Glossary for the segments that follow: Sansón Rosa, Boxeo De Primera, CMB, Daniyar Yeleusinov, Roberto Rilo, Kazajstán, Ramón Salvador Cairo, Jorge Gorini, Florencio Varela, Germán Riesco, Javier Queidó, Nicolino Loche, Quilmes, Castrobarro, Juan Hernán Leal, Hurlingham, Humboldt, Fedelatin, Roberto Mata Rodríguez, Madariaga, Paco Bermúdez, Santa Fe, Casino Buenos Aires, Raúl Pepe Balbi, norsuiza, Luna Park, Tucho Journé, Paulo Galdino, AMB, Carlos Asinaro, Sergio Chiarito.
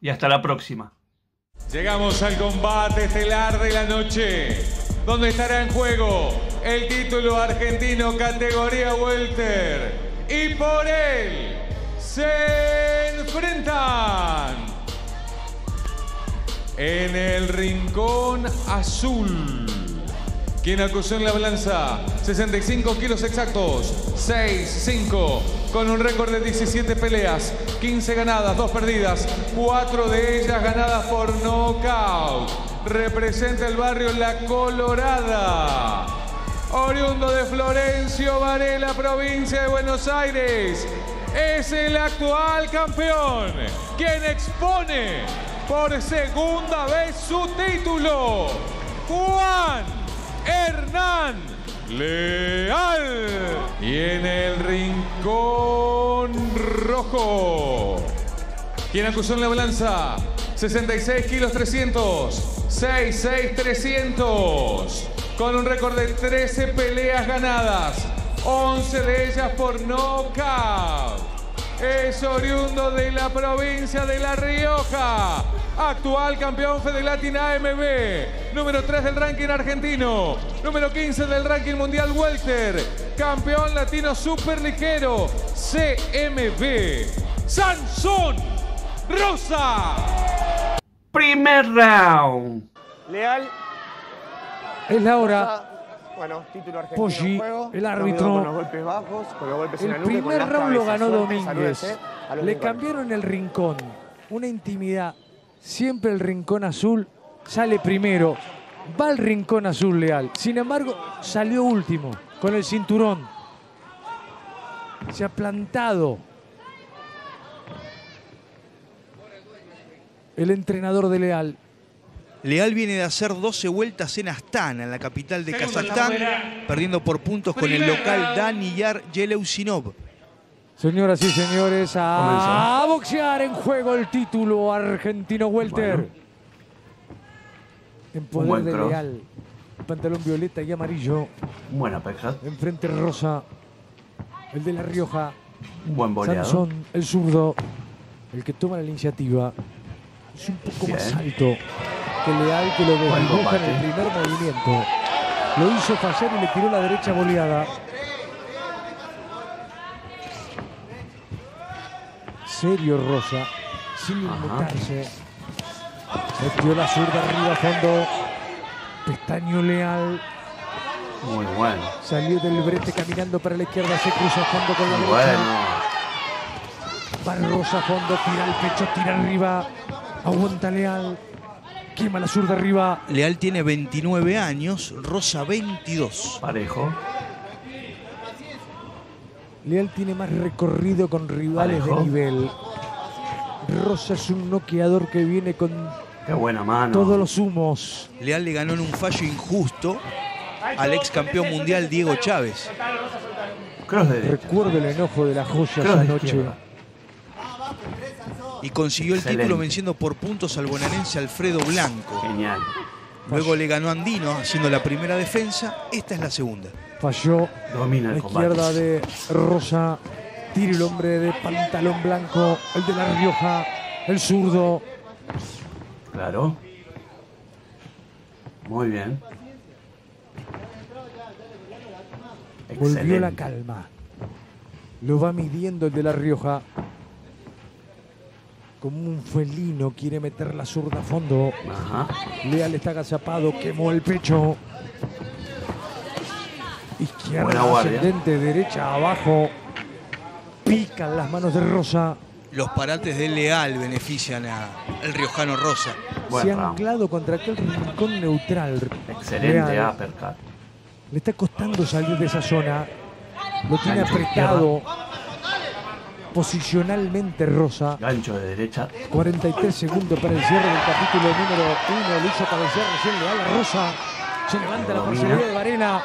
Y hasta la próxima. Llegamos al combate estelar de la noche, donde estará en juego el título argentino categoría welter. Y por él se enfrentan en el rincón azul, quien acusó en la balanza 65 kilos exactos, 6-5, con un récord de 17 peleas, 15 ganadas, 2 perdidas, 4 de ellas ganadas por nocaut. Representa el barrio La Colorada, oriundo de Florencio Varela, provincia de Buenos Aires. Es el actual campeón, quien expone por segunda vez su título, Juan Hernán Leal. Y en el rincón rojo, quien acusó en la balanza 66 kilos 300, 6-6 300, con un récord de 13 peleas ganadas, 11 de ellas por nocaut. Es oriundo de la provincia de La Rioja, actual campeón Fedelatin AMB, número 3 del ranking argentino, número 15 del ranking mundial welter, campeón latino superligero CMB, Sansón Rosa. Primer round. Leal. Es la hora. Bueno, título argentino. Poggi, juego, el árbitro. Con los golpes bajos, con los golpes el en la primer nuca, con round lo ganó Domínguez. Salúdese, le rincones. Cambiaron el rincón. Una intimidad. Siempre el rincón azul sale primero. Va el rincón azul Leal. Sin embargo, salió último con el cinturón. Se ha plantado el entrenador de Leal. Leal viene de hacer 12 vueltas en Astana, en la capital de Kazajstán, perdiendo por puntos con el local Daniyar Yeleusinov. Señoras y señores, a boxear en juego el título argentino welter. Bueno, en poder de Leal. Pantalón violeta y amarillo. Buena peja. Enfrente rosa, el de La Rioja. Un buen boleado. Sansón, el zurdo, el que toma la iniciativa. Es un poco más alto que Leal, que lo desdibuja en el primer movimiento. Lo hizo fallar y le tiró la derecha boleada. Serio Rosa, sin inmutarse. Metió la zurda arriba a fondo. Pestaño Leal. Muy bueno. Salió del brete caminando para la izquierda, se cruzó a fondo con la derecha. Para Rosa a fondo, tira el pecho, tira arriba. Aguanta Leal, quema la zurda arriba. Leal tiene 29 años, Rosa 22. Parejo. Leal tiene más recorrido con rivales de nivel. Rosa es un noqueador que viene con qué buena mano. Todos los humos. Leal le ganó en un fallo injusto al ex campeón mundial Diego Chávez. Recuerdo el enojo de la joya esa noche. Y consiguió el título venciendo por puntos al bonaerense Alfredo Blanco. Genial. Luego le ganó a Andino haciendo la primera defensa. Esta es la segunda. Falló. Domina el combate. Izquierda de Rosa. Tira el hombre de pantalón blanco. El de La Rioja. El zurdo. Claro. Muy bien. Excelente. Volvió la calma. Lo va midiendo el de La Rioja. como un felino, quiere meter la zurda a fondo. Ajá. Leal está agazapado, quemó el pecho. Izquierda ascendente, derecha abajo. Pican las manos de Rosa. Los parates de Leal benefician al riojano Rosa. Buen se ha anclado contra aquel rincón neutral. Excelente uppercut. Le está costando salir de esa zona. Lo tiene apretado posicionalmente Rosa. Gancho de derecha. 43 segundos para el cierre del capítulo número 1. Lo hizo cabecear recién Leal. Rosa se levanta la posibilidad de Varela.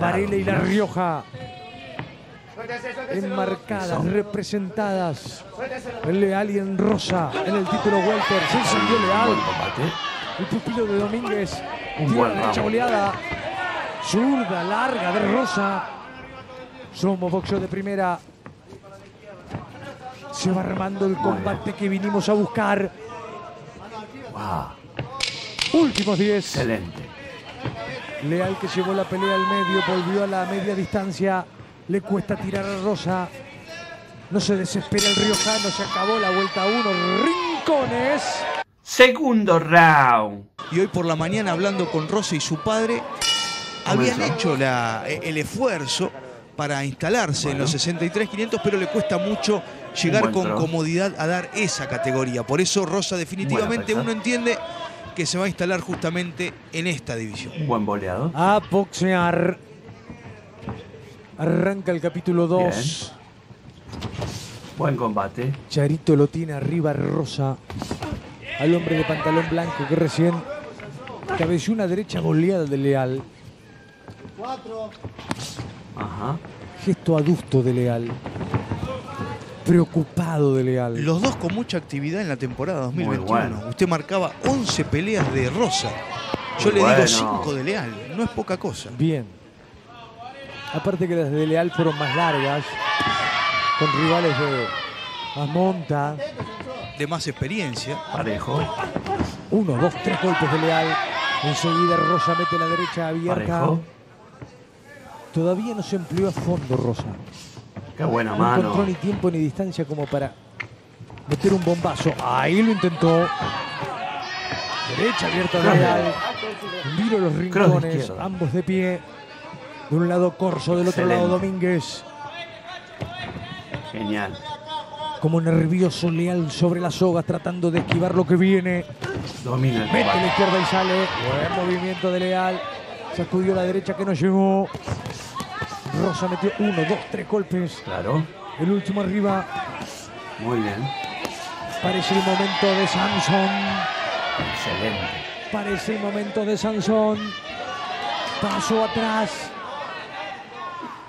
Varela y La Rioja enmarcadas, representadas en Leal y en Rosa en el título welter. Se encendió Leal. El pupilo de Domínguez. Un buen derecha oleada. Zurda larga de Rosa. Somos boxeo de primera. Se va armando el combate que vinimos a buscar. Wow. Últimos 10. Excelente. Leal, que llevó la pelea al medio, volvió a la media distancia. Le cuesta tirar a Rosa. No se desespera el riojano. Se acabó la vuelta 1. Rincones. Segundo round. Y hoy por la mañana, hablando con Rosa y su padre, habían hecho el esfuerzo para instalarse en los 63.500, pero le cuesta mucho llegar con comodidad a dar esa categoría. Por eso Rosa definitivamente uno entiende que se va a instalar justamente en esta división. Un buen boleado. A boxear. Arranca el capítulo 2. Buen combate. Chiarito lo tiene arriba Rosa. Al hombre de pantalón blanco que recién cabeció una derecha goleada de Leal. Ajá. Gesto adusto de Leal. Preocupado de Leal. Los dos con mucha actividad en la temporada 2021. Bueno. Usted marcaba 11 peleas de Rosa. Yo digo 5 de Leal. No es poca cosa. Bien. Aparte que las de Leal fueron más largas. Con rivales de más monta. De más experiencia. Parejo. 1, 2, 3 golpes de Leal. Enseguida Rosa mete la derecha abierta. Parejo. Todavía no se empleó a fondo Rosa. Qué buena mano. No encontró ni tiempo ni distancia como para meter un bombazo. Ahí lo intentó. Derecha abierta de Leal. Viro los rincones, ambos de pie. De un lado Corso, del otro lado Domínguez. Genial. Como nervioso Leal sobre las sogas, tratando de esquivar lo que viene. Domina. Mete la izquierda y sale. Buen movimiento de Leal. Sacudió la derecha que no llegó. Rosa metió 1, 2, 3 golpes. Claro. El último arriba. Muy bien. Parece el momento de Sansón. Excelente. Parece el momento de Sansón. Paso atrás.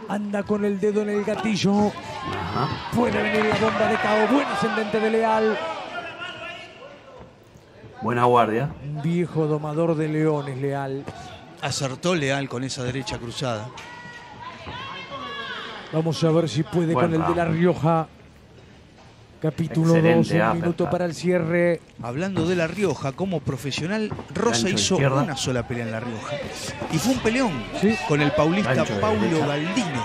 Anda con el dedo en el gatillo. Ajá. Puede venir la bomba de KO. Buen ascendente de Leal. Buena guardia. Un viejo domador de leones, Leal. Acertó Leal con esa derecha cruzada. Vamos a ver si puede con el de La Rioja. Capítulo 2, un minuto para el cierre. Hablando de La Rioja, como profesional, Rosa hizo una sola pelea en La Rioja. Y fue un peleón con el paulista Paulo Galdino.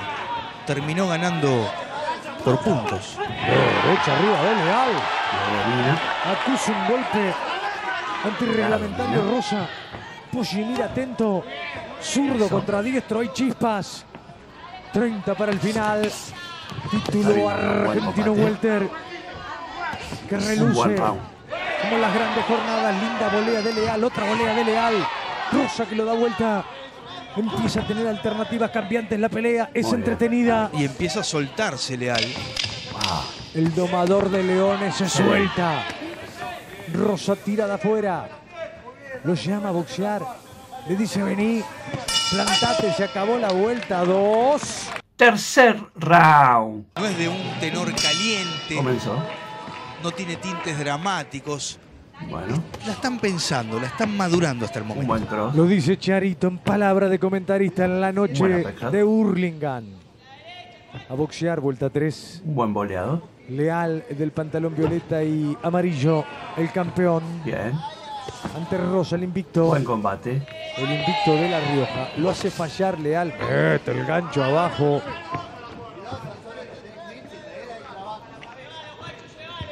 Terminó ganando por puntos. Derecha arriba de Leal. Acusa un golpe antirreglamentario Rosa. Poggi mira atento. Zurdo contra diestro, hay chispas. 30 para el final. Título argentino welter que reluce como las grandes jornadas. Linda volea de Leal, otra volea de Leal. Rosa que lo da vuelta. Empieza a tener alternativas cambiantes la pelea. Es entretenida. Y empieza a soltarse Leal. El domador de leones se suelta. Rosa tira de afuera. Lo llama a boxear. Le dice vení. Plantate, se acabó la vuelta 2. Tercer round. No es de un tenor caliente. Comenzó. No tiene tintes dramáticos. Bueno. La están pensando, la están madurando hasta el momento. Un buen cross. Lo dice Chiarito en palabra de comentarista en la noche de Hurlingham. A boxear, vuelta 3. Un buen boleado. Leal del pantalón violeta y amarillo, el campeón. Bien. Ante Rosa, el invicto. Buen combate. El invicto de La Rioja. Lo hace fallar Leal. El gancho abajo.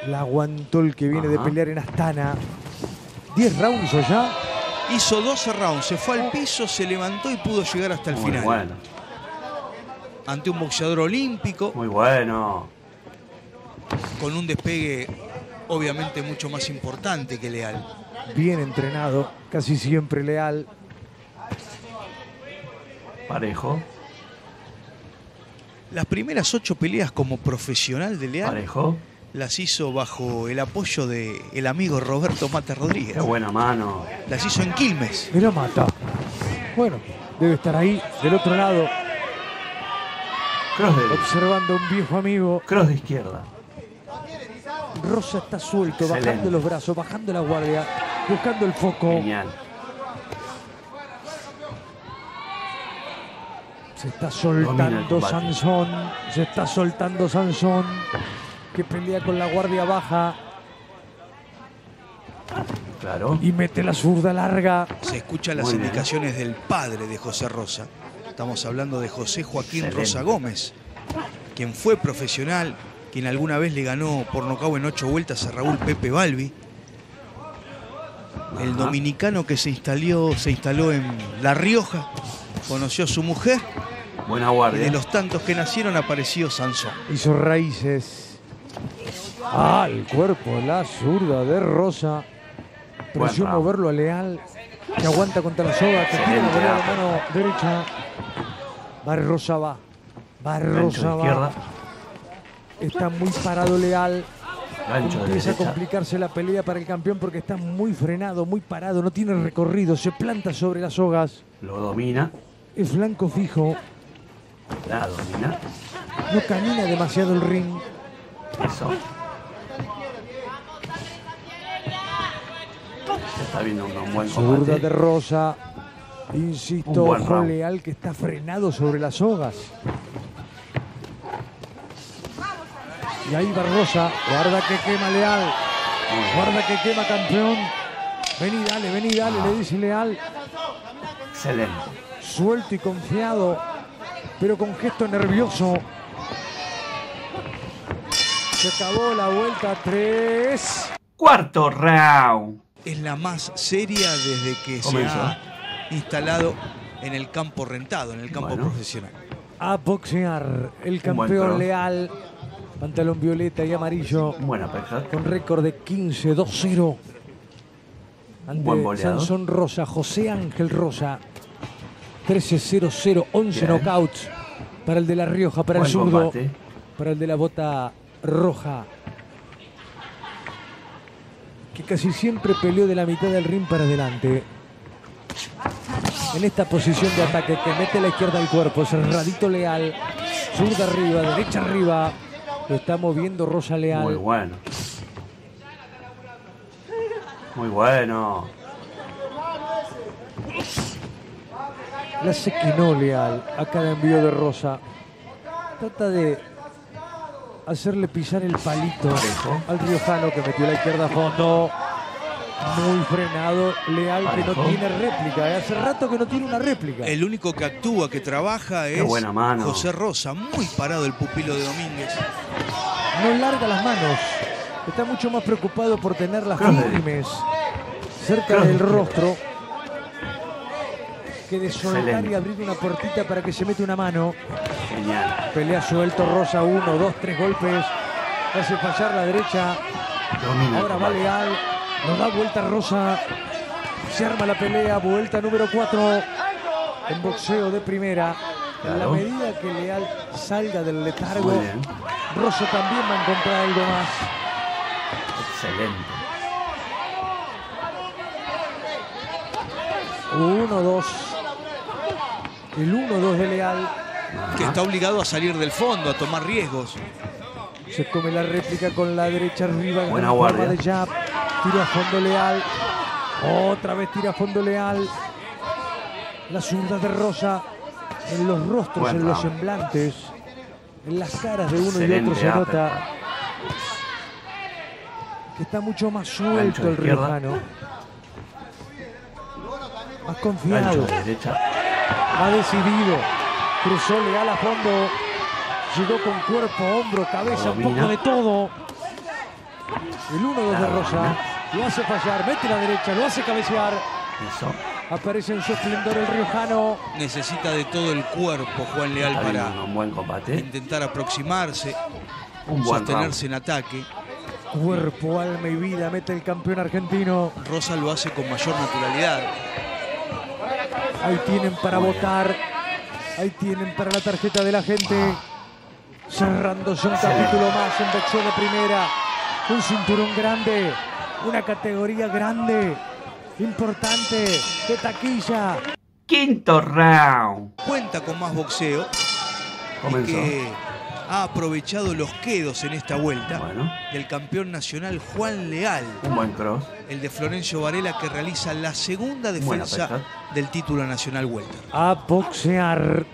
La aguantó el que viene de pelear en Astana. 10 rounds allá. Hizo 12 rounds, se fue al piso, se levantó y pudo llegar hasta el final. Muy bueno. Ante un boxeador olímpico. Muy bueno. Con un despegue obviamente mucho más importante que Leal. Bien entrenado, casi siempre Leal. Parejo. Las primeras 8 peleas como profesional de Leal. Parejo. Las hizo bajo el apoyo del amigo Roberto Mata Rodríguez. Qué buena mano. Las hizo en Quilmes. Mirá Mata. Bueno, debe estar ahí, del otro lado. Cross de... Observando a un viejo amigo. Cross de izquierda. Rosa está suelto, excelente, bajando los brazos, bajando la guardia, buscando el foco. Genial. Se está soltando Sansón. Se está soltando Sansón, que pelea con la guardia baja. Claro. Y mete la zurda larga. Se escuchan las indicaciones del padre de José Rosa. Estamos hablando de José Joaquín Rosa Gómez, quien fue profesional, quien alguna vez le ganó por nocaut en 8 vueltas a Raúl Pepe Balbi. El dominicano que se instaló en La Rioja, conoció a su mujer. Buena guardia. Y de los tantos que nacieron apareció Sansón. Hizo raíces. Ah, el cuerpo, la zurda de Rosa. Pareció moverlo a Leal, que aguanta contra la soga, que tiene la mano derecha. Rosa va. Rosa va. Está muy parado Leal. Empieza a complicarse la pelea para el campeón porque está muy frenado, muy parado, no tiene recorrido, se planta sobre las sogas. Lo domina. El flanco fijo. La domina. No camina demasiado el ring. Eso. Se está viendo un buen combate. Zurda de Rosa. Insisto, ojo Leal, que está frenado sobre las sogas. Y ahí va Rosa. Guarda que quema Leal. Guarda que quema, campeón. Vení, dale, le dice Leal. Excelente. Suelto y confiado, pero con gesto nervioso. Se acabó la vuelta 3. Cuarto round. Es la más seria desde que se ha instalado en el campo rentado, en el campo profesional. A boxear el campeón Leal. Pantalón violeta y amarillo. Buena pesca. Con récord de 15-2-0. Ante Sansón Rosa, José Ángel Rosa. 13-0-0, 11 knockouts. Para el de La Rioja, para el zurdo. Para el de la bota roja, que casi siempre peleó de la mitad del ring para adelante. En esta posición de ataque que mete la izquierda al cuerpo, cerradito Leal, zurda arriba, derecha arriba, lo está moviendo Rosa Leal. Muy bueno. Muy bueno. La sequinó Leal a cada envío de Rosa. Trata de hacerle pisar el palito al riojano, que metió la izquierda a fondo. Muy frenado Leal, que no tiene réplica. Hace rato que no tiene una réplica. El único que actúa, que trabaja es José Rosa. Muy parado el pupilo de Domínguez. No larga las manos. Está mucho más preocupado por tener las firmes cerca del rostro que de soltar y abrir una puertita para que se mete una mano. Genial. Pelea suelto Rosa, 1, 2, 3 golpes. Hace fallar la derecha. Domina. Ahora va Leal. Nos da vuelta Rosa. Se arma la pelea. Vuelta número 4. En boxeo de primera. Claro. En la medida que Leal salga del letargo, Rosa también va a encontrar algo más. Excelente. 1-2. El 1-2 de Leal. Que está obligado a salir del fondo, a tomar riesgos. Se come la réplica con la derecha arriba. Buena guardia. De jab. Tira a fondo Leal. Otra vez tira a fondo Leal. La zurda de Rosa. En los rostros, en los semblantes, en las caras de uno y otro se nota que está mucho más suelto el riojano. Más confiado. Ha decidido. Cruzó Leal a fondo, llegó con cuerpo, hombro, cabeza, un poco de todo. El 1-2 de Rosa. Lo hace fallar, mete la derecha, lo hace cabecear. Eso. Aparece en su esplendor el riojano. Necesita de todo el cuerpo Juan Leal para un buen combate, intentar aproximarse, sostenerse en ataque. Cuerpo, alma y vida mete el campeón argentino. Rosa lo hace con mayor naturalidad. Ahí tienen para votar. Ahí tienen para la tarjeta de la gente. Cerrándose un capítulo más en boxeo de primera. Un cinturón grande. Una categoría grande. Importante. De taquilla. Quinto round. Cuenta con más boxeo. Comenzó. Ha aprovechado los quedos en esta vuelta del campeón nacional Juan Leal. Un buen cross. El de Florencio Varela, que realiza la segunda defensa del título nacional welter. A boxear.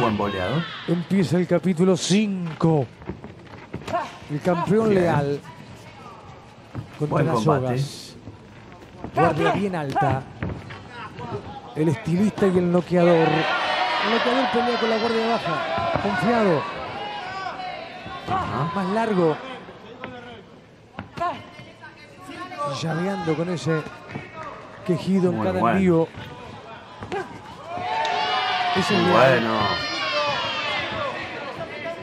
Buen boleado. Empieza el capítulo 5. El campeón Leal. Contra las sogas. Guardia bien alta. El estilista y el noqueador. El noqueador pelea con la guardia baja. Confiado. Más largo. Llaveando con ese quejido en cada envío. Es el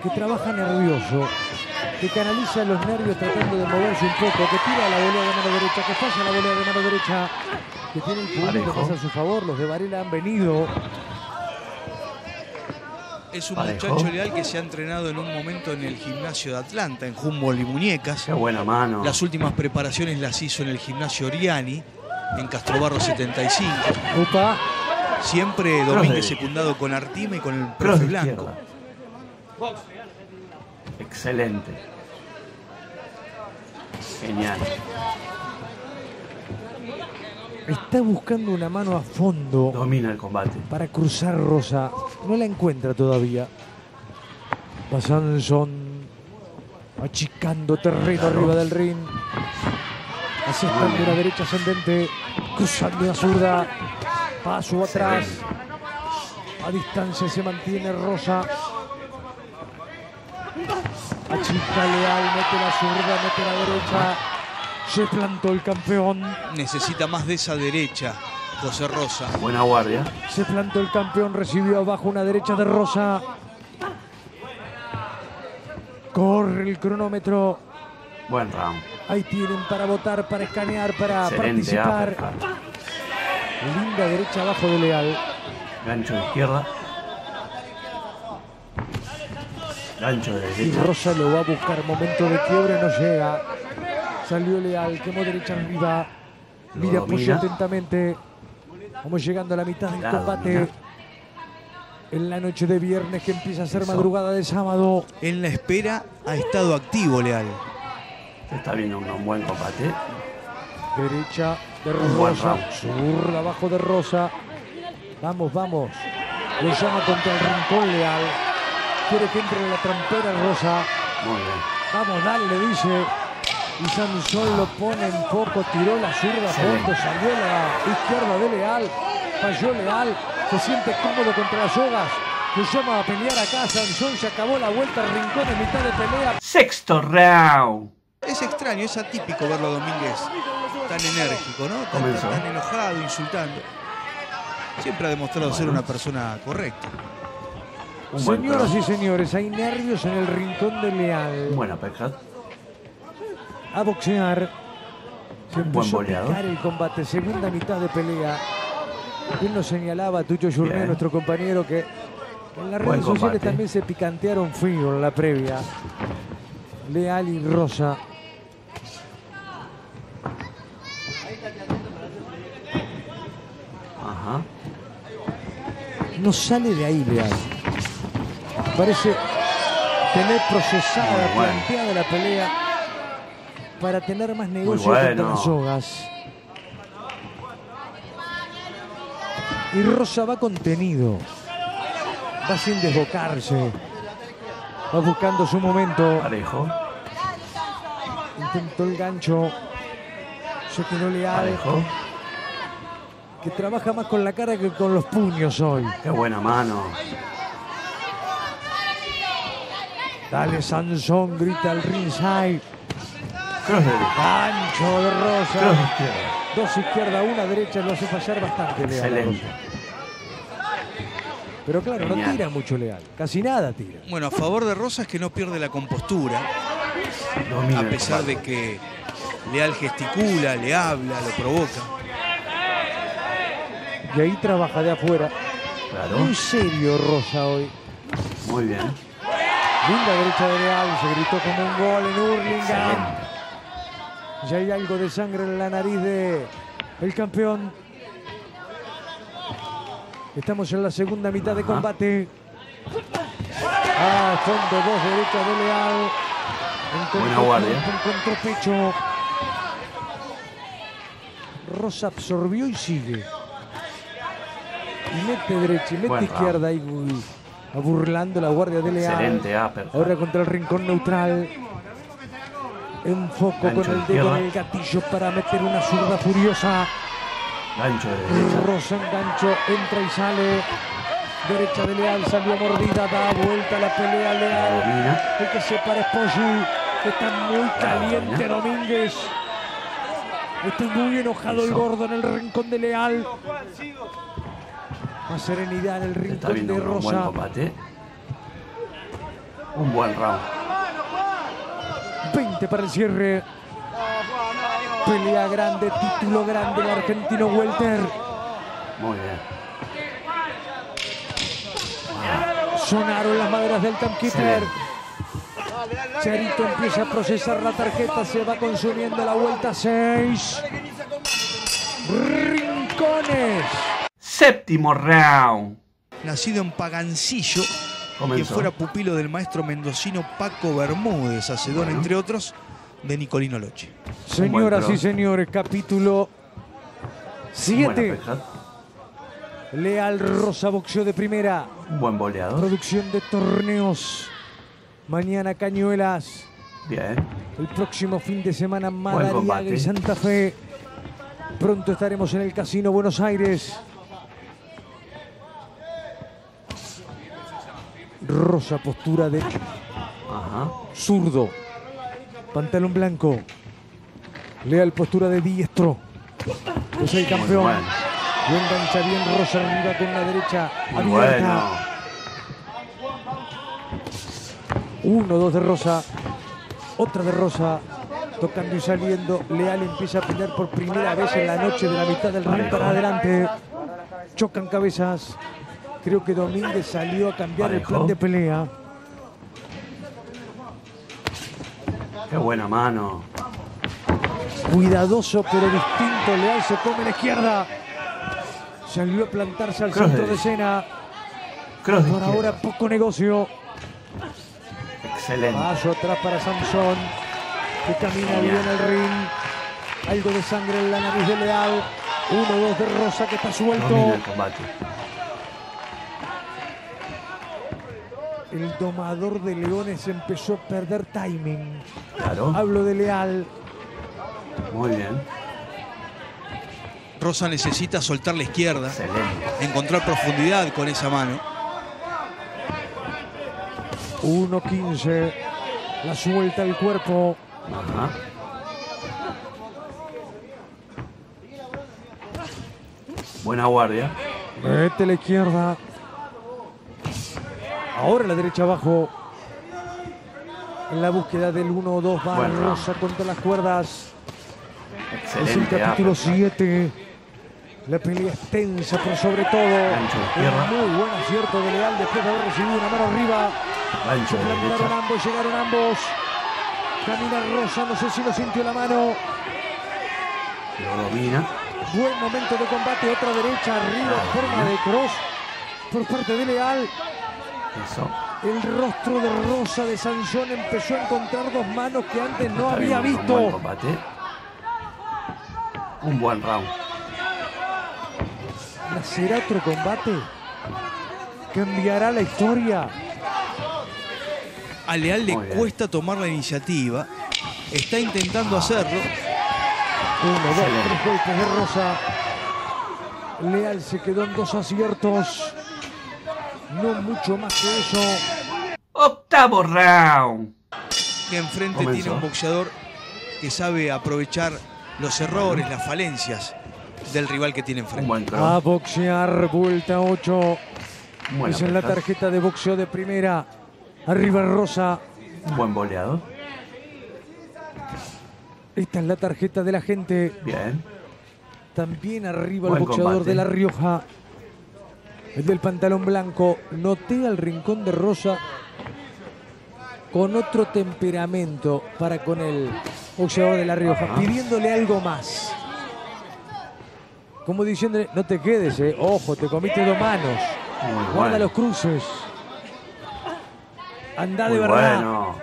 que trabaja nervioso, que canaliza los nervios tratando de moverse un poco, que tira la volea de mano derecha, que falla la volea de mano derecha, que tiene el público más a su favor. Los de Varela han venido. Es un muchacho Leal que se ha entrenado en un momento en el gimnasio de Atlanta, en Humboldt y Muñecas. Qué buena mano. Las últimas preparaciones las hizo en el gimnasio Oriani, en Castrobarro 75. Opa. Siempre Domínguez secundado con Artima y con el profe Blanco. Excelente. Genial. Está buscando una mano a fondo. Domina el combate. Para cruzar Rosa. No la encuentra todavía. Sansón achicando terreno arriba del ring. Así está de una derecha ascendente. Cruzando la zurda. Paso atrás. A distancia se mantiene Rosa. Achica Leal. Mete la zurda. Mete la derecha. Se plantó el campeón. Necesita más de esa derecha, José Rosa. Buena guardia. Se plantó el campeón, recibió abajo una derecha de Rosa. Corre el cronómetro. Buen round. Ahí tienen para votar, para escanear, para participar. Linda derecha abajo de Leal. Gancho de izquierda. Gancho de derecha. Y Rosa lo va a buscar. Momento de quiebre, no llega. Salió Leal, quemó derecha arriba. Mira, apoyó atentamente. Vamos llegando a la mitad del combate. En la noche de viernes que empieza a ser madrugada de sábado. En la espera ha estado activo Leal. Está viendo un buen combate. Derecha de Rosa. Zurda abajo de Rosa. Vamos, vamos. Lo llama contra el rincón Leal. Quiere que entre en la trampera Rosa. Muy bien. Vamos, dale, le dice. Y Sansón lo pone en poco, tiró la zurda a fondo, salió la izquierda de Leal, falló Leal, se siente cómodo contra las sogas, lo llama a pelear acá, Sansón se acabó la vuelta, rincón en mitad de pelea. Sexto round. Es extraño, es atípico verlo a Domínguez tan enérgico, ¿no? Tan enojado, insultando. Siempre ha demostrado ser una persona correcta. Señoras y señores, hay nervios en el rincón de Leal. Buena peja. A boxear. Se empezó a picar el combate. Segunda mitad de pelea. Él nos señalaba, Tucho Journé, nuestro compañero, que en las redes sociales también se picantearon frío en la previa. Leal y Rosa. Ajá. No sale de ahí Leal. Parece tener procesada, planteada la pelea para tener más negocio contra las sogas. Y Rosa va contenido. Va sin desbocarse. Va buscando su momento. Parejo. Intentó el gancho. Se quedó Leal. Parejo. Que trabaja más con la cara que con los puños hoy. Qué buena mano. Dale Sansón, grita al ringside. Cross derecha. Gancho de Rosa. Cross izquierda. Dos izquierdas, una derecha, lo hace fallar bastante. Excelente. Pero claro, genial. No tira mucho Leal, casi nada tira. Bueno, a favor de Rosa es que no pierde la compostura, no, a pesar de que Leal gesticula, le habla, lo provoca. Y ahí trabaja de afuera. Claro. Muy serio Rosa hoy. Muy bien. Linda derecha de Leal, se gritó como un gol en Hurlingham. Ya hay algo de sangre en la nariz del campeón. Estamos en la segunda mitad de combate. Ah, fondo, dos derechas de Leal. Buena guardia. Contrapecho. Rosa absorbió y sigue. Y mete derecha y mete izquierda. Y burlando la guardia de Leal. Excelente, ahora contra el rincón neutral. Enfoco con el dedo en el gatillo para meter una zurda furiosa. Gancho de derecha. Rosa engancho, entra y sale. Derecha de Leal, salió mordida, da vuelta la pelea Leal. El que se para es Poggi, está muy caliente Domínguez. Está muy enojado el gordo en el rincón de Leal. Más serenidad en el rincón de Rosa. Un buen combate. Un buen round. 20 para el cierre. Pelea grande, título grande el argentino welter. Muy bien. Sonaron las maderas del timekeeper. Chiarito empieza a procesar la tarjeta, se va consumiendo la vuelta 6. Rincones. Séptimo round. Nacido en Pagancillo, que fuera pupilo del maestro mendocino Paco Bermúdez, hacedor, entre otros, de Nicolino Loche. Señoras y señores, capítulo 7. Leal Rosa, boxeo de primera. Un buen boleador. Producción de torneos. Mañana Cañuelas. Bien. El próximo fin de semana Madariaga y Santa Fe. Pronto estaremos en el Casino Buenos Aires. Rosa, postura de zurdo. Pantalón blanco. Leal, postura de diestro. Es el campeón. Bueno. Y engancha bien Rosa arriba con la derecha abierta. Bueno. Uno, dos de Rosa. Otra de Rosa. Tocando y saliendo. Leal empieza a pelear por primera vez en la noche de la mitad del ring para adelante. Chocan cabezas. Creo que Domínguez salió a cambiar el plan de pelea. ¡Qué buena mano! Cuidadoso pero distinto. Leal se come la izquierda. Salió a plantarse al centro de escena. Por ahora poco negocio. Excelente. Paso atrás para Sansón, que camina bien el ring. Algo de sangre en la nariz de Leal. 1-2 de Rosa, que está suelto. El domador de leones empezó a perder timing. Claro. Hablo de Leal. Muy bien. Rosa necesita soltar la izquierda. Excelente. Encontrar profundidad con esa mano. 1-15. La suelta el cuerpo. Ajá. Buena guardia. Mete la izquierda. Ahora la derecha abajo. En la búsqueda del 1-2 va Rosa contra las cuerdas. Excelente, es el capítulo 7. La pelea es tensa, pero sobre todo un muy buen acierto de Leal después de haber recibido una mano arriba. Se plantaron ambos, llegaron ambos. Camina Rosa, no sé si lo sintió la mano. Lo domina. Buen momento de combate, otra derecha arriba en forma de cross por parte de Leal. Eso. El rostro de Rosa de Sansón empezó a encontrar dos manos que antes no había visto. Un buen combate. Un buen round. ¿Será otro combate? ¿Cambiará la historia? A Leal le cuesta tomar la iniciativa. Está intentando hacerlo. 1, 2, 3 golpes de Rosa. Leal se quedó en 2 aciertos. No mucho más que eso. Octavo round. Que enfrente tiene un boxeador que sabe aprovechar los errores, las falencias del rival que tiene enfrente. A boxear, vuelta 8. Es en la tarjeta de boxeo de primera. Arriba Rosa. Buen boleado. Esta es la tarjeta de la gente. Bien. También arriba el boxeador de La Rioja. El del pantalón blanco. Noté al rincón de Rosa con otro temperamento para con el boxeador de La Rioja. Pidiéndole algo más. Como diciéndole, no te quedes, ojo, te comiste dos manos. Guarda los cruces. Anda de verdad. Bueno.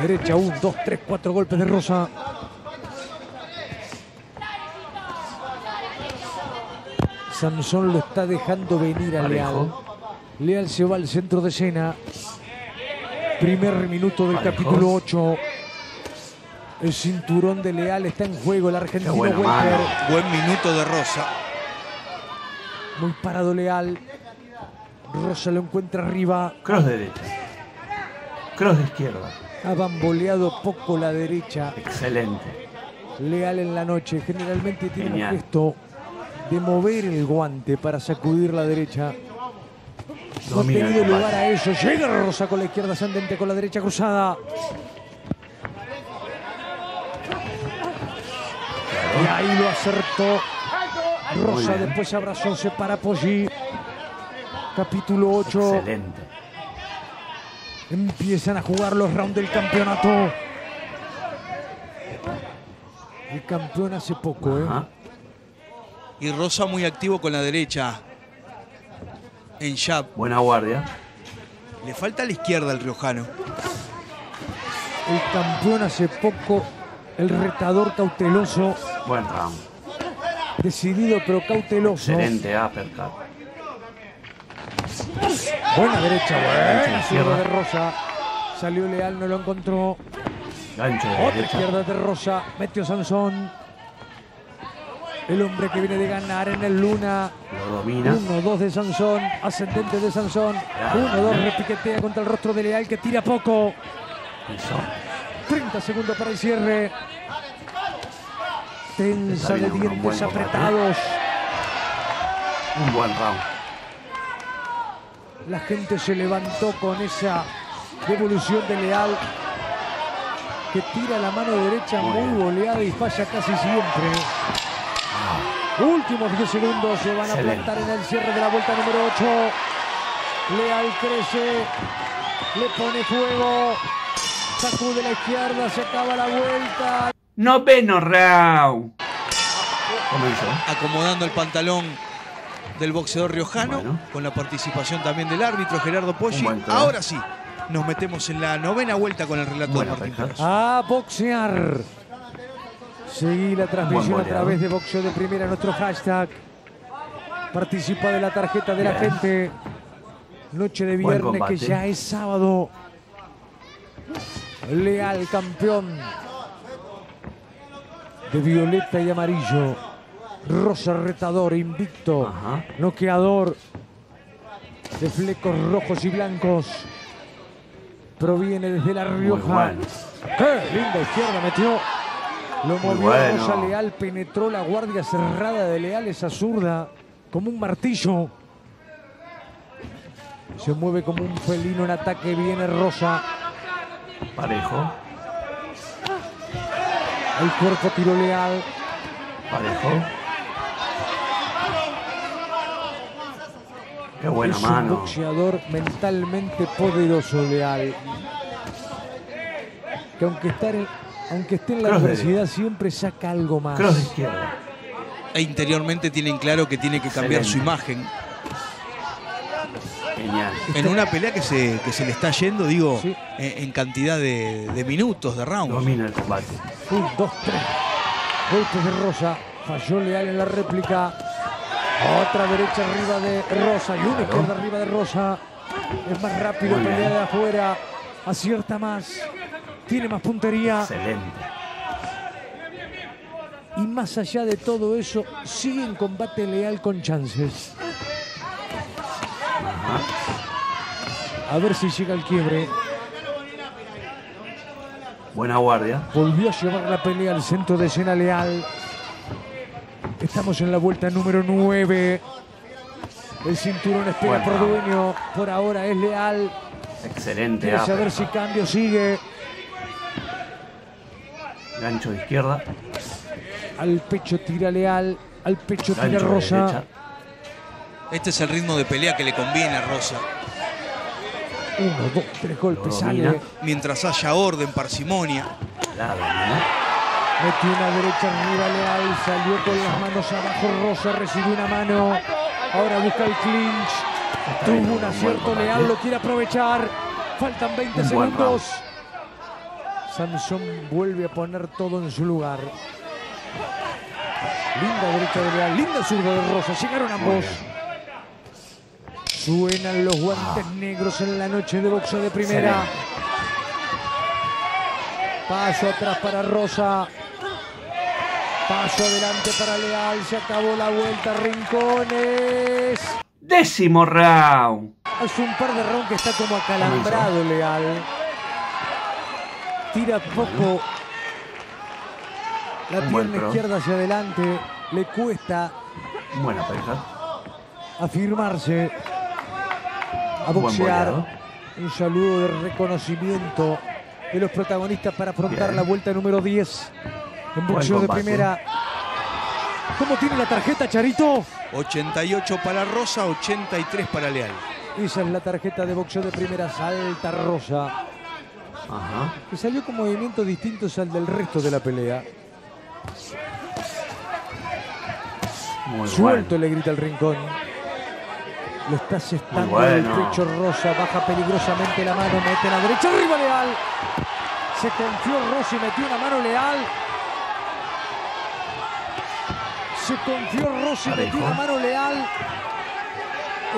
Derecha, 1, 2, 3, 4 golpes de Rosa. Sansón lo está dejando venir a Leal. Leal se va al centro de escena. Primer minuto del capítulo 8. El cinturón de Leal está en juego. El argentino buen minuto de Rosa. Muy parado Leal. Rosa lo encuentra arriba. Cross de derecha. Cross de izquierda. Ha bamboleado poco la derecha. Excelente. Leal en la noche. Generalmente tiene un gesto de mover el guante para sacudir la derecha. No ha tenido lugar a eso. Llega Rosa con la izquierda ascendente, con la derecha cruzada. Y ahí lo acertó. Rosa después abrazóse para Poggi. Capítulo 8. Excelente. Empiezan a jugar los rounds del campeonato. El campeón hace poco, Y Rosa muy activo con la derecha. En jab. Buena guardia. Le falta a la izquierda el riojano. El campeón hace poco. El retador cauteloso. Buen round. Decidido pero cauteloso. Excelente uppercut. Buena derecha. Buena izquierda de Rosa. Salió Leal, no lo encontró. Gancho de derecha. Otra izquierda de Rosa. Metió Sansón. El hombre que viene de ganar en el Luna. Lo domina. 1-2 de Sansón. Ascendente de Sansón. 1-2. Repiquetea contra el rostro de Leal que tira poco. 30 segundos para el cierre. Tensa de dientes apretados. Un buen round. La gente se levantó con esa devolución de Leal, que tira la mano derecha muy boleada y falla casi siempre. Últimos 10 segundos se van a plantar en el cierre de la vuelta número 8. Leal crece, le pone fuego, sacude la izquierda, se acaba la vuelta. Noveno round. Comenzó. Acomodando el pantalón del boxeador riojano, con la participación también del árbitro Gerardo Poggi. Ahora sí, nos metemos en la novena vuelta con el relato de Martín Perazzo. A boxear. Seguí la transmisión a través de Boxeo de Primera, nuestro hashtag. Participa de la tarjeta de la gente. Noche de viernes que ya es sábado. Leal, campeón de violeta y amarillo. Rosa, retador, invicto, noqueador de flecos rojos y blancos. Proviene desde La Rioja. ¡Qué linda izquierda metió! Lo movió Rosa. Leal penetró la guardia cerrada de Leal, esa zurda, como un martillo. Se mueve como un felino en ataque, viene Rosa. Parejo. El cuerpo tiró Leal. Parejo. Qué buena mano. Es un boxeador mentalmente poderoso, Leal. Que aunque está en... aunque esté en la adversidad, siempre saca algo más. Cross de izquierda. E interiormente tienen claro que tiene que cambiar su imagen. Genial. En una pelea que se le está yendo, digo, en cantidad de minutos, de rounds. Domina el combate. 1, 2, 3. Golpes de Rosa. Falló Leal en la réplica. Otra derecha arriba de Rosa. Y una izquierda arriba de Rosa. Es más rápido, pelea de afuera. Acierta más. Tiene más puntería. Excelente. Y más allá de todo eso, sigue en combate Leal con chances. A ver si llega el quiebre. Buena guardia. Volvió a llevar la pelea al centro de escena Leal. Estamos en la vuelta número 9. El cinturón espera por Dueño. Por ahora es Leal. Excelente. Quiere saber si cambio sigue. Gancho de izquierda. Al pecho tira Leal. Al pecho tira Rosa. Este es el ritmo de pelea que le conviene a Rosa. Uno, dos, tres golpes sale. Mientras haya orden, parsimonia. Metió una derecha arriba Leal. Salió con las manos abajo. Rosa recibió una mano. Ahora busca el clinch. Tuvo un acierto Leal. Lo quiere aprovechar. Faltan 20 segundos. Sansón vuelve a poner todo en su lugar. Linda derecha de Leal, linda zurda de Rosa. Llegaron ambos. Suenan los guantes negros en la noche de boxeo de primera. Paso atrás para Rosa. Paso adelante para Leal. Se acabó la vuelta, Rincones. 10º round. Hace un par de rounds que está como acalambrado Leal. Tira poco la pierna izquierda hacia adelante. Le cuesta afirmarse, a boxear. Un saludo de reconocimiento de los protagonistas para afrontar la vuelta número 10 en boxeo de primera. ¿Cómo tiene la tarjeta, Charito? 88 para Rosa, 83 para Leal. Esa es la tarjeta de boxeo de primera. Salta Rosa. Que salió con movimientos distintos al del resto de la pelea. Muy suelto le grita el Rincón. Lo está cestando el pecho Rosa. Baja peligrosamente la mano, mete la derecha arriba Leal. Se confió Rosa y metió una mano Leal. Se confió Rosa y metió una mano Leal.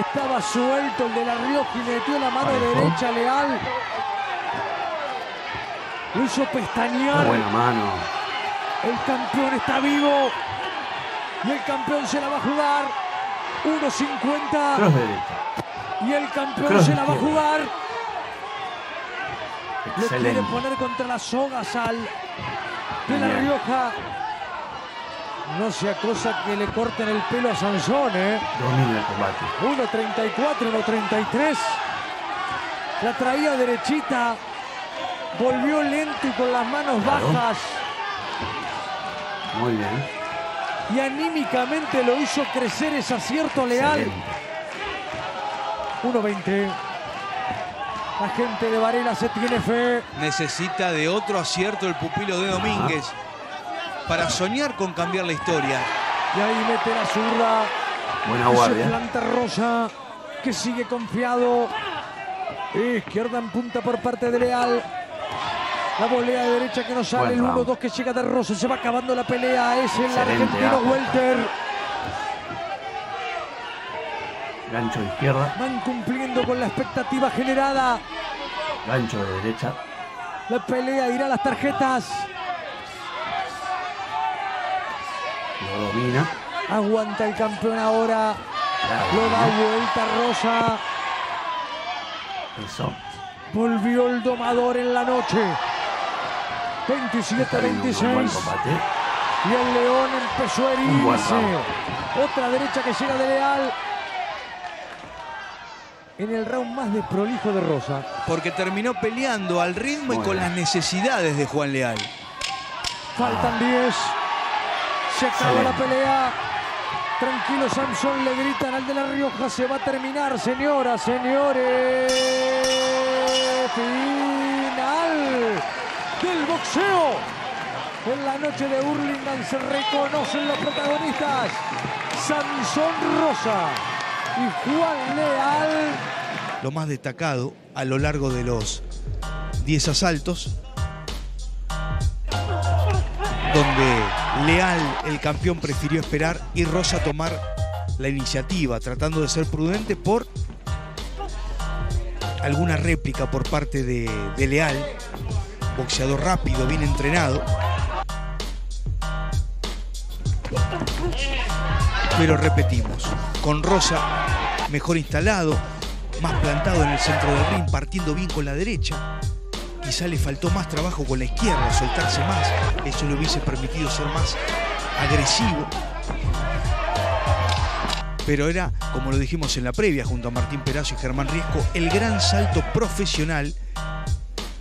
Estaba suelto el de La Rioja y metió la mano derecha Leal. Lo hizo pestañear. Buena mano. El campeón está vivo. Y el campeón se la va a jugar. 1.50. Y el campeón se la va a jugar. Excelente. Lo quiere poner contra la soga Sal de La Rioja. No sea cosa que le corten el pelo a Sansón, ¿eh? Domina el combate. 1.34, 1.33. La traía derechita. Volvió lento y con las manos bajas. Muy bien. Y anímicamente lo hizo crecer ese acierto Leal. 1.20. La gente de Varela se tiene fe. Necesita de otro acierto el pupilo de Domínguez para soñar con cambiar la historia. Y ahí mete la zurda. Buena guardia. Planta Rosa, que sigue confiado. Izquierda en punta por parte de Leal. La volea de derecha que no sale, el 1-2 que llega de Rosa. Se va acabando la pelea, es el argentino welter. Gancho de izquierda. Van cumpliendo con la expectativa generada. Gancho de derecha. La pelea irá a las tarjetas. Lo domina. Aguanta el campeón ahora. Lo da vuelta Rosa. Eso. Volvió el domador en la noche. 27-26. Y el León empezó a herirse. Otra derecha que llega de Leal. En el round más desprolijo de Rosa. Porque terminó peleando al ritmo y con las necesidades de Juan Leal. Faltan 10. Se acaba la pelea. Tranquilo Sansón, le gritan al de La Rioja. Se va a terminar, señoras, señores. Final del boxeo. En la noche de Hurlingham se reconocen los protagonistas. Sansón Rosa y Juan Leal. Lo más destacado a lo largo de los 10 asaltos, donde Leal, el campeón, prefirió esperar y Rosa tomar la iniciativa, tratando de ser prudente por alguna réplica por parte de Leal. Boxeador rápido, bien entrenado. Pero repetimos, con Rosa mejor instalado, más plantado en el centro del ring, partiendo bien con la derecha. Quizá le faltó más trabajo con la izquierda, soltarse más. Eso le hubiese permitido ser más agresivo. Pero era, como lo dijimos en la previa, junto a Martín Perazzo y Germán Riesco, el gran salto profesional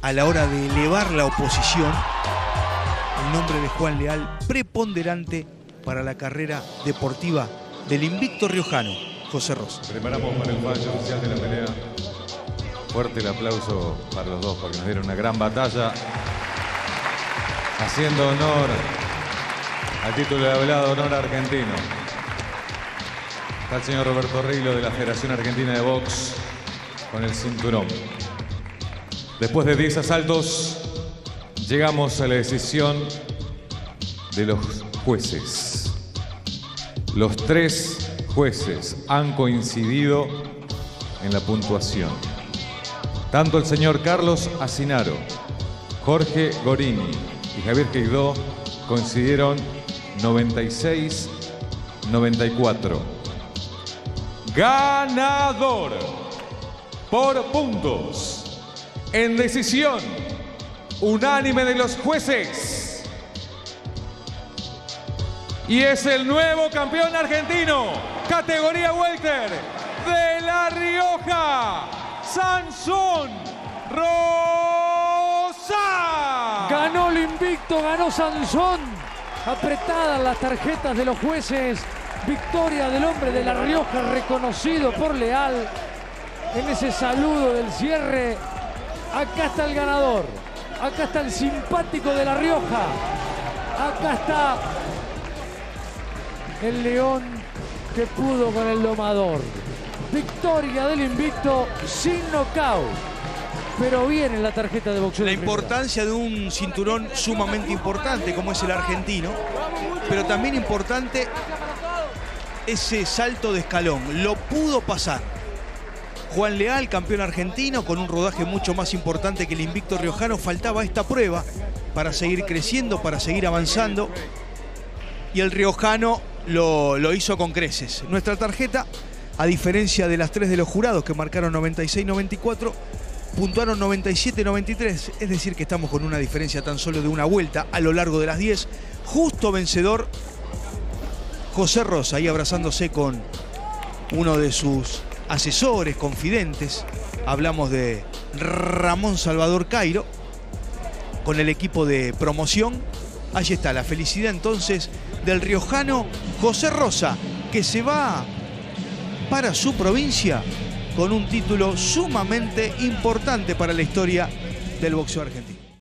a la hora de elevar la oposición. El nombre de Juan Leal, preponderante para la carrera deportiva del invicto riojano, José Rosa. Preparamos para el fallo oficial de la pelea. Fuerte el aplauso para los dos, porque nos dieron una gran batalla. Haciendo honor al título de hablado, honor argentino. Está el señor Roberto Rilo de la Federación Argentina de Box con el cinturón. Después de 10 asaltos, llegamos a la decisión de los jueces. Los 3 jueces han coincidido en la puntuación. Tanto el señor Carlos Asinaro, Jorge Gorini y Javier Queidó coincidieron 96-94. Ganador por puntos. En decisión unánime de los jueces. Y es el nuevo campeón argentino, categoría welter, de La Rioja, Sansón Rosa. Ganó el invicto, ganó Sansón. Apretadas las tarjetas de los jueces. Victoria del hombre de La Rioja, reconocido por Leal. En ese saludo del cierre. Acá está el ganador, acá está el simpático de La Rioja, acá está el león que pudo con el domador. Victoria del invicto sin nocaut, pero bien en la tarjeta de boxeo. La importancia de un cinturón sumamente importante como es el argentino, pero también importante ese salto de escalón, lo pudo pasar. Juan Leal, campeón argentino, con un rodaje mucho más importante que el invicto riojano. Faltaba esta prueba para seguir creciendo, para seguir avanzando. Y el riojano lo hizo con creces. Nuestra tarjeta, a diferencia de las 3 de los jurados que marcaron 96-94, puntuaron 97-93. Es decir que estamos con una diferencia tan solo de una vuelta a lo largo de las 10. Justo vencedor, José Rosa, ahí abrazándose con uno de sus asesores, confidentes. Hablamos de Ramón Salvador Cairo con el equipo de promoción. Allí está la felicidad entonces del riojano José Rosa, que se va para su provincia con un título sumamente importante para la historia del boxeo argentino.